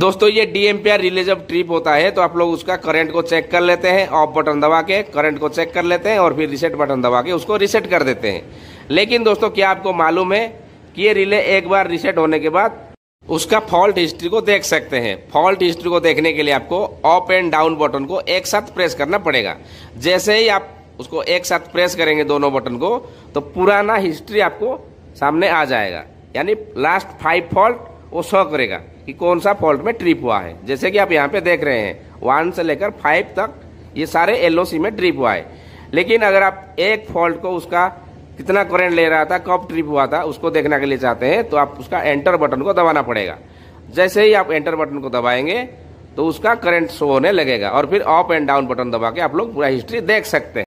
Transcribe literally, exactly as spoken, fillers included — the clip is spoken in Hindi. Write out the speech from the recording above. दोस्तों ये D M P R relay जब ट्रिप होता है तो आप लोग उसका करंट को चेक कर लेते हैं, ऑफ बटन दबा के करंट को चेक कर लेते हैं और फिर रिसेट बटन दबा के उसको रिसेट कर देते हैं। लेकिन दोस्तों क्या आपको मालूम है कि ये रिले एक बार रिसेट होने के बाद उसका फॉल्ट हिस्ट्री को देख सकते हैं। फॉल्ट हिस्ट्री को देखने के लिए आपको अप एंड डाउन बटन को एक साथ प्रेस करना पड़ेगा। जैसे ही आप उसको एक साथ प्रेस करेंगे दोनों बटन को तो पुराना हिस्ट्री आपको सामने आ जाएगा, यानी लास्ट फाइव फॉल्ट वो शो करेगा कि कौन सा फॉल्ट में ट्रिप हुआ है। जैसे कि आप यहाँ पे देख रहे हैं वन से लेकर फाइव तक ये सारे एल ओ सी में ट्रिप हुआ है। लेकिन अगर आप एक फॉल्ट को उसका कितना करंट ले रहा था, कब ट्रिप हुआ था, उसको देखने के लिए चाहते हैं तो आप उसका एंटर बटन को दबाना पड़ेगा। जैसे ही आप एंटर बटन को दबाएंगे तो उसका करंट शो होने लगेगा और फिर अप एंड डाउन बटन दबा के आप लोग पूरा हिस्ट्री देख सकते हैं।